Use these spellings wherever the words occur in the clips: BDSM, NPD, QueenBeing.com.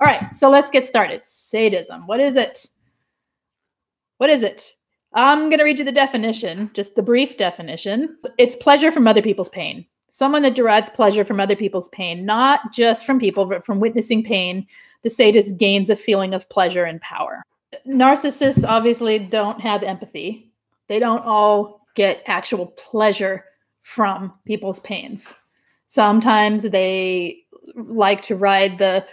All right, so let's get started. Sadism, what is it? What is it? I'm going to read you the definition, just the brief definition. It's pleasure from other people's pain. Someone that derives pleasure from other people's pain, not just from people, but from witnessing pain, the sadist gains a feeling of pleasure and power. Narcissists obviously don't have empathy. They don't all get actual pleasure from people's pains. Sometimes they like to ride the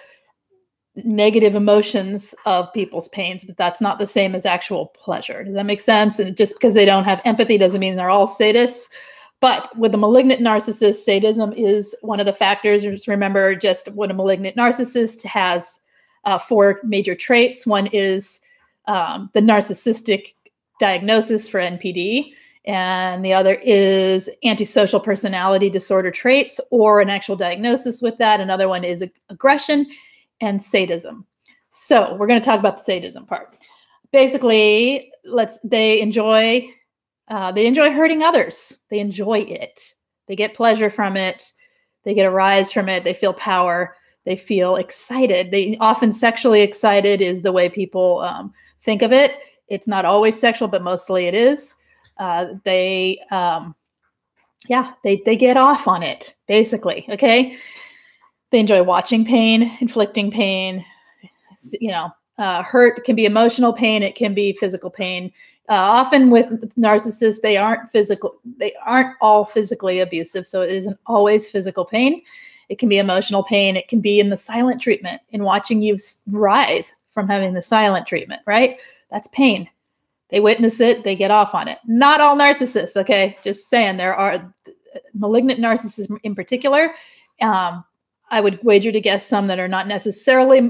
negative emotions of people's pains, but that's not the same as actual pleasure. Does that make sense? And just because they don't have empathy doesn't mean they're all sadists. But with a malignant narcissist, sadism is one of the factors. Just remember just what a malignant narcissist has four major traits. One is the narcissistic diagnosis for NPD. And the other is antisocial personality disorder traits or an actual diagnosis with that. Another one is aggression and sadism. So we're going to talk about the sadism part. Basically, they enjoy hurting others. They enjoy it. They get pleasure from it. They get a rise from it. They feel power. They feel excited. They often sexually excited is the way people think of it. It's not always sexual, but mostly it is. They get off on it basically. Okay. They enjoy watching pain, inflicting pain, hurt. It can be emotional pain. It can be physical pain. Often with narcissists, they aren't physical. They aren't all physically abusive. So it isn't always physical pain. It can be emotional pain. It can be in the silent treatment, in watching you writhe from having the silent treatment, right? That's pain. They witness it. They get off on it. Not all narcissists. Okay. Just saying, there are malignant narcissists in particular. I would wager to guess some that are not necessarily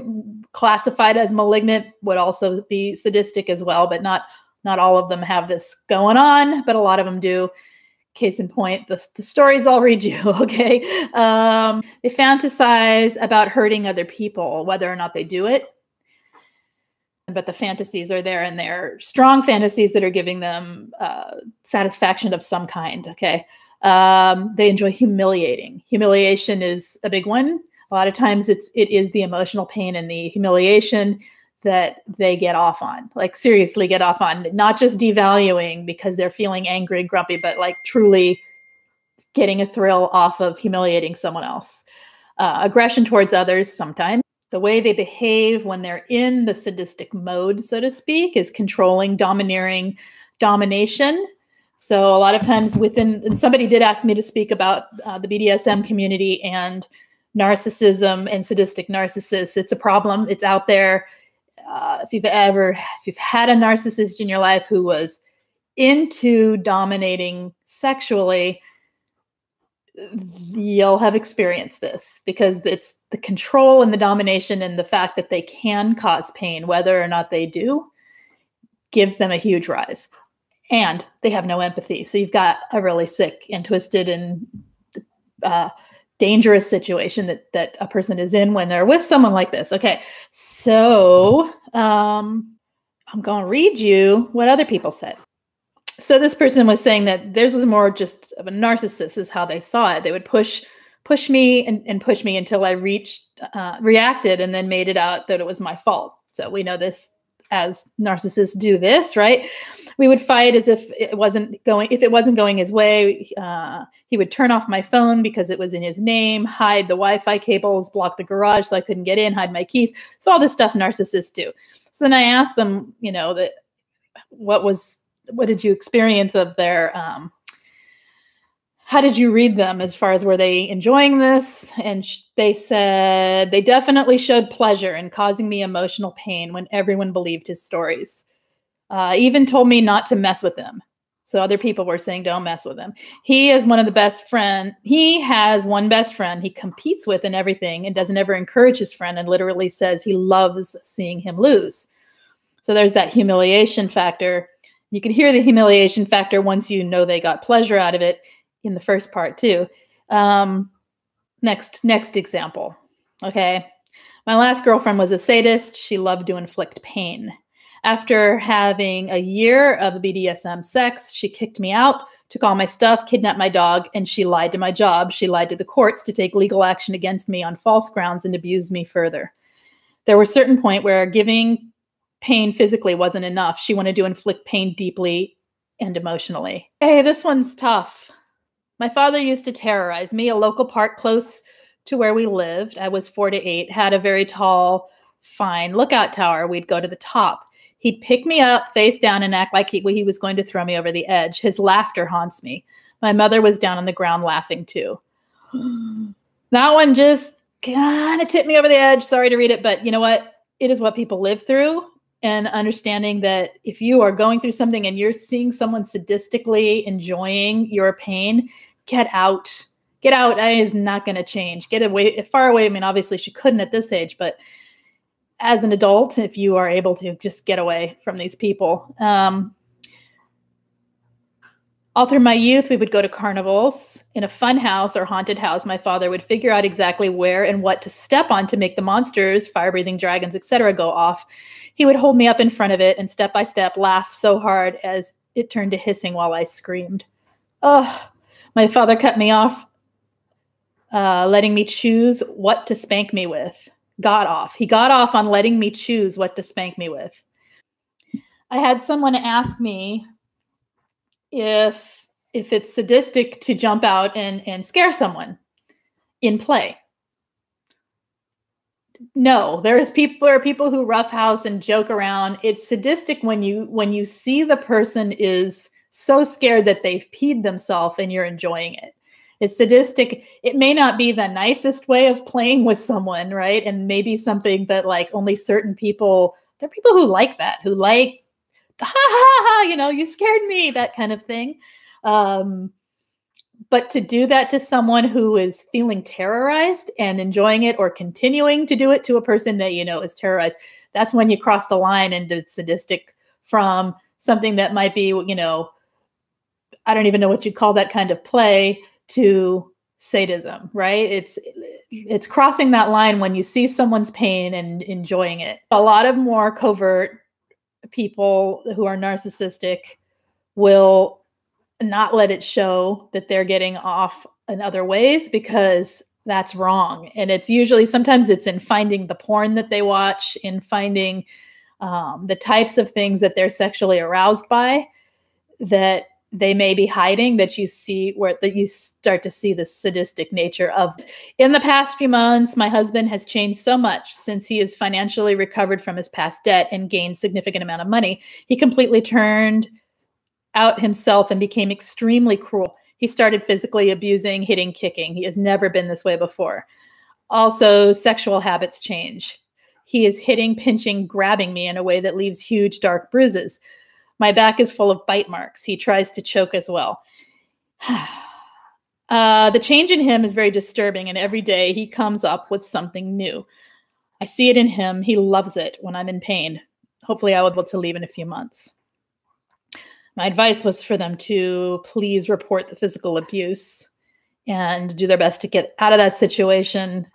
classified as malignant would also be sadistic as well, but not all of them have this going on, but a lot of them do. Case in point, the stories I'll read you, okay? They fantasize about hurting other people, whether or not they do it. But the fantasies are there, and they're strong fantasies that are giving them satisfaction of some kind, okay? They enjoy humiliating. Humiliation is a big one. A lot of times it is the emotional pain and the humiliation that they get off on, like seriously get off on, not just devaluing because they're feeling angry and grumpy, but like truly getting a thrill off of humiliating someone else. Aggression towards others sometimes. The way they behave when they're in the sadistic mode, so to speak, is controlling, domineering, domination. So a lot of times and somebody did ask me to speak about the BDSM community and narcissism and sadistic narcissists. It's a problem. It's out there. If you've had a narcissist in your life who was into dominating sexually, you'll have experienced this, because it's the control and the domination and the fact that they can cause pain, whether or not they do, gives them a huge rise, and they have no empathy. So you've got a really sick and twisted and dangerous situation that a person is in when they're with someone like this. Okay. So, I'm going to read you what other people said. So this person was saying that theirs was more just of a narcissist is how they saw it. They would push me and push me until I reacted and then made it out that it was my fault. So we know this as narcissists do this, right? We would fight as if it wasn't going his way. He would turn off my phone because it was in his name, hide the Wi-Fi cables, block the garage so I couldn't get in, hide my keys. So all this stuff narcissists do. So then I asked them, what did you experience of their, how did you read them as far as were they enjoying this? And they said they definitely showed pleasure in causing me emotional pain when everyone believed his stories. Even told me not to mess with them. So other people were saying, don't mess with him. He has one best friend he competes with in everything and doesn't ever encourage his friend, and literally says he loves seeing him lose. So there's that humiliation factor. You can hear the humiliation factor once you know they got pleasure out of it in the first part too. Next example. Okay. My last girlfriend was a sadist. She loved to inflict pain. After having a year of BDSM sex, she kicked me out, took all my stuff, kidnapped my dog, and she lied to my job. She lied to the courts to take legal action against me on false grounds and abused me further. There was a certain point where giving pain physically wasn't enough. She wanted to inflict pain deeply and emotionally. Hey, this one's tough. My father used to terrorize me. A local park close to where we lived, I was 4 to 8, had a very tall, fine lookout tower. We'd go to the top. He'd pick me up face down and act like he was going to throw me over the edge. His laughter haunts me. My mother was down on the ground laughing too. That one just kind of tipped me over the edge. Sorry to read it, but you know what? It is what people live through, and understanding that if you are going through something and you're seeing someone sadistically enjoying your pain, get out. Get out. It is not going to change. Get away, far away. I mean, obviously she couldn't at this age, but as an adult, if you are able to, just get away from these people. All through my youth, we would go to carnivals. In a fun house or haunted house, my father would figure out exactly where and what to step on to make the monsters, fire-breathing dragons, etc., go off. He would hold me up in front of it and step by step laugh so hard as it turned to hissing while I screamed. Oh, my father cut me off, letting me choose what to spank me with. Got off. He got off on letting me choose what to spank me with. I had someone ask me if it's sadistic to jump out and scare someone in play. No, there are people who roughhouse and joke around. It's sadistic when you see the person is so scared that they've peed themselves and you're enjoying it. It's sadistic. It may not be the nicest way of playing with someone, right? And maybe something that like only certain people, there are people who like that, who like, ha, ha, ha, you know, you scared me, that kind of thing. But to do that to someone who is feeling terrorized and enjoying it, or continuing to do it to a person that, you know, is terrorized, that's when you cross the line into sadistic from something that might be, you know, I don't even know what you'd call that kind of play, to sadism, right? It's crossing that line when you see someone's pain and enjoying it. A lot of more covert people who are narcissistic will not let it show that they're getting off in other ways, because that's wrong. And it's usually, sometimes it's in finding the porn that they watch, in finding the types of things that they're sexually aroused by that they may be hiding, that you see where that you start to see the sadistic nature of. In the past few months, my husband has changed so much since he is financially recovered from his past debt and gained significant amount of money. He completely turned out himself and became extremely cruel. He started physically abusing, hitting, kicking. He has never been this way before. Also, sexual habits change. He is hitting, pinching, grabbing me in a way that leaves huge dark bruises. My back is full of bite marks. He tries to choke as well. The change in him is very disturbing, and every day he comes up with something new. I see it in him. He loves it when I'm in pain. Hopefully I will be able to leave in a few months. My advice was for them to please report the physical abuse and do their best to get out of that situation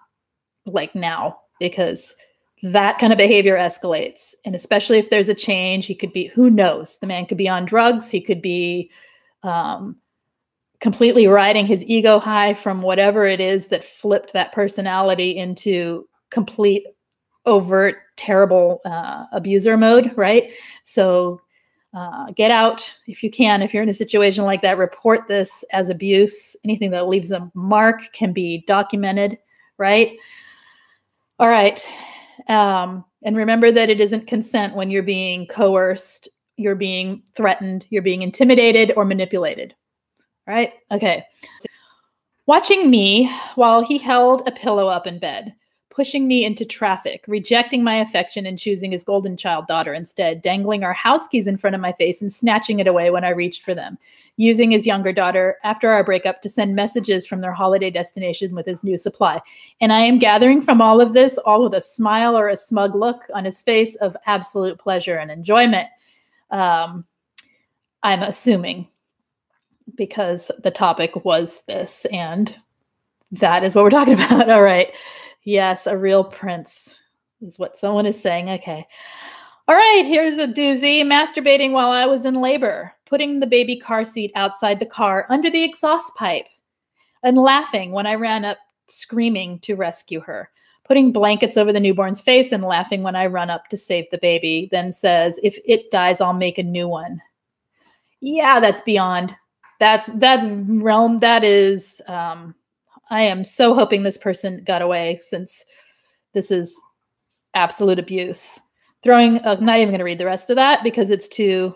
like now, because that kind of behavior escalates. And especially if there's a change, he could be, who knows, the man could be on drugs. He could be completely riding his ego high from whatever it is that flipped that personality into complete, overt, terrible abuser mode, right? So get out if you can. If you're in a situation like that, report this as abuse. Anything that leaves a mark can be documented, right? All right. And remember that it isn't consent when you're being coerced, you're being threatened, you're being intimidated or manipulated, right? Okay. Watching me while he held a pillow up in bed, pushing me into traffic, rejecting my affection and choosing his golden child daughter instead, dangling our house keys in front of my face and snatching it away when I reached for them, using his younger daughter after our breakup to send messages from their holiday destination with his new supply. And I am gathering from all of this, all with a smile or a smug look on his face of absolute pleasure and enjoyment, I'm assuming, because the topic was this, and that is what we're talking about. All right. Yes, a real prince is what someone is saying. Okay. All right, here's a doozy. Masturbating while I was in labor, putting the baby car seat outside the car under the exhaust pipe, and laughing when I ran up screaming to rescue her. putting blankets over the newborn's face and laughing when I run up to save the baby, then says, if it dies, I'll make a new one. Yeah, that's beyond. That's realm. That is, I am so hoping this person got away, since this is absolute abuse. Throwing, I'm not even going to read the rest of that because it's too,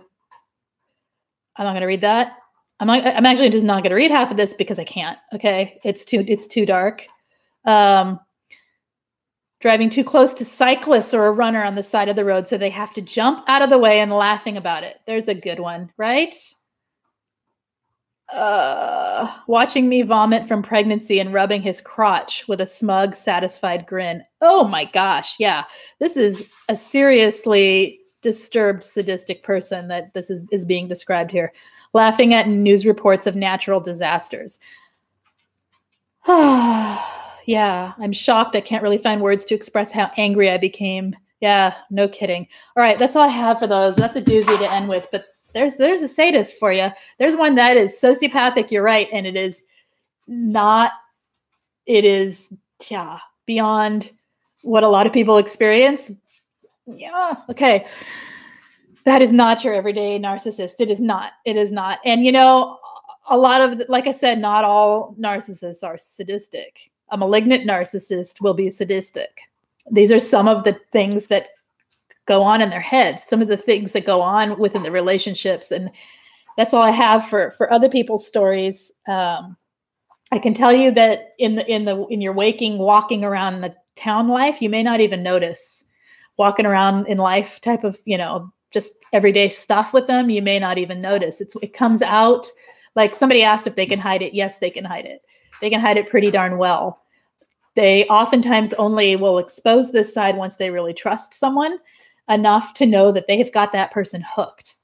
I'm not going to read that. I'm actually just not going to read half of this because I can't. Okay. It's too dark. Driving too close to cyclists or a runner on the side of the road so they have to jump out of the way and laughing about it. There's a good one, right? Watching me vomit from pregnancy and rubbing his crotch with a smug, satisfied grin. Oh my gosh. Yeah. This is a seriously disturbed, sadistic person that this is being described here. Laughing at news reports of natural disasters. Yeah, I'm shocked. I can't really find words to express how angry I became. Yeah, no kidding. All right, that's all I have for those. That's a doozy to end with, but there's a sadist for you. There's one that is sociopathic, you're right, and it is not, it is, yeah, beyond what a lot of people experience. Yeah, okay. That is not your everyday narcissist. It is not. It is not. And, you know, a lot of, like I said, not all narcissists are sadistic. A malignant narcissist will be sadistic. These are some of the things that go on in their heads, some of the things that go on within the relationships. And that's all I have for other people's stories. I can tell you that in your waking, walking around the town life, you may not even notice walking around in life type of, you know, just everyday stuff with them. You may not even notice. It comes out, like somebody asked if they can hide it. Yes, they can hide it. They can hide it pretty darn well. They oftentimes only will expose this side once they really trust someone enough to know that they have got that person hooked,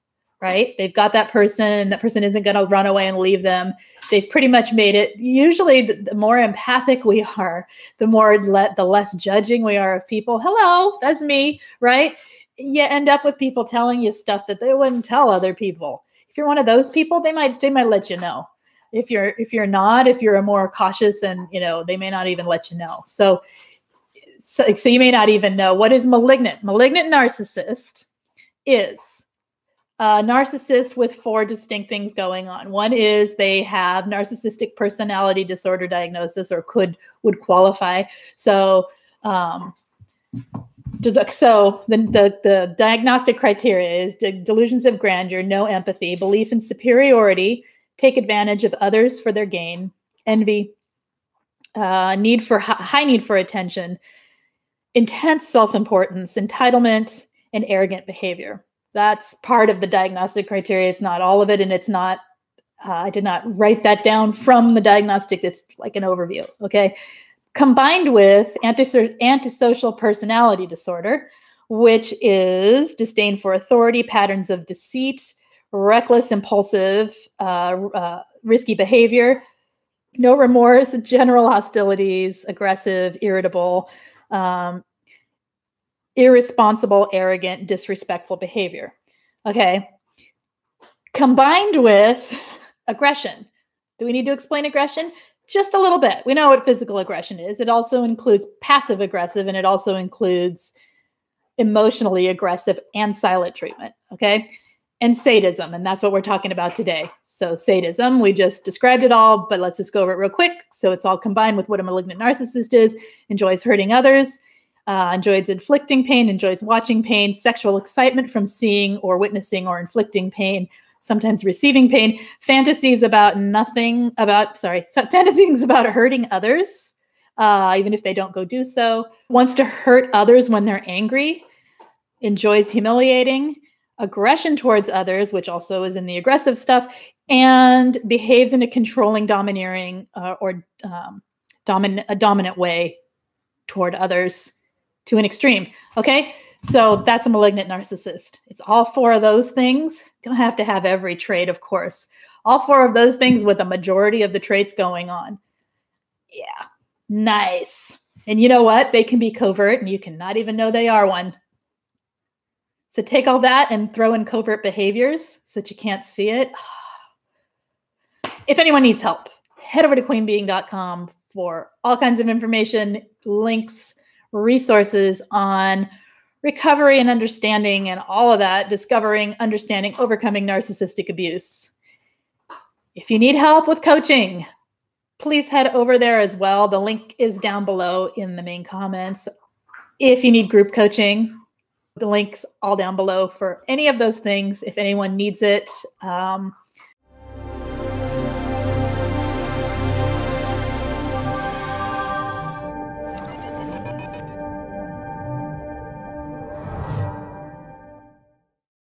right? They've got that person isn't going to run away and leave them. They've pretty much made it. Usually the more empathic we are, the more the less judging we are of people. Hello, that's me, right? You end up with people telling you stuff that they wouldn't tell other people. If you're one of those people, they might let you know. If you're not, if you're a more cautious, and you know, they may not even let you know. So you may not even know. What is malignant? Malignant narcissist is a narcissist with four distinct things going on. One is they have narcissistic personality disorder diagnosis, or would qualify. So the diagnostic criteria is delusions of grandeur, no empathy, belief in superiority, take advantage of others for their gain, envy, high need for attention, intense self-importance, entitlement, and arrogant behavior. That's part of the diagnostic criteria. It's not all of it, and it's not, I did not write that down from the diagnostic. It's like an overview, okay? Combined with antisocial personality disorder, which is disdain for authority, patterns of deceit, reckless, impulsive, risky behavior, no remorse, general hostilities, aggressive, irritable, irresponsible, arrogant, disrespectful behavior. Okay. Combined with aggression. Do we need to explain aggression? Just a little bit. We know what physical aggression is. It also includes passive aggressive, and it also includes emotionally aggressive and silent treatment. Okay. And sadism. And that's what we're talking about today. So sadism, we just described it all, but let's just go over it real quick. So it's all combined with what a malignant narcissist is: enjoys hurting others, enjoys inflicting pain, enjoys watching pain, sexual excitement from seeing or witnessing or inflicting pain, sometimes receiving pain, fantasies about hurting others, even if they don't go do so, wants to hurt others when they're angry, enjoys humiliating, aggression towards others, which also is in the aggressive stuff, and behaves in a controlling, domineering, a dominant way toward others to an extreme. Okay. So that's a malignant narcissist. It's all four of those things. Don't have to have every trait, of course. All four of those things with a majority of the traits going on. Yeah. Nice. And you know what? They can be covert and you cannot even know they are one. So take all that and throw in covert behaviors so that you can't see it. If anyone needs help, head over to QueenBeing.com for all kinds of information, links, resources on recovery and understanding and all of that, discovering, understanding, overcoming narcissistic abuse. If you need help with coaching, please head over there as well. The link is down below in the main comments. If you need group coaching, the link's all down below for any of those things. If anyone needs it,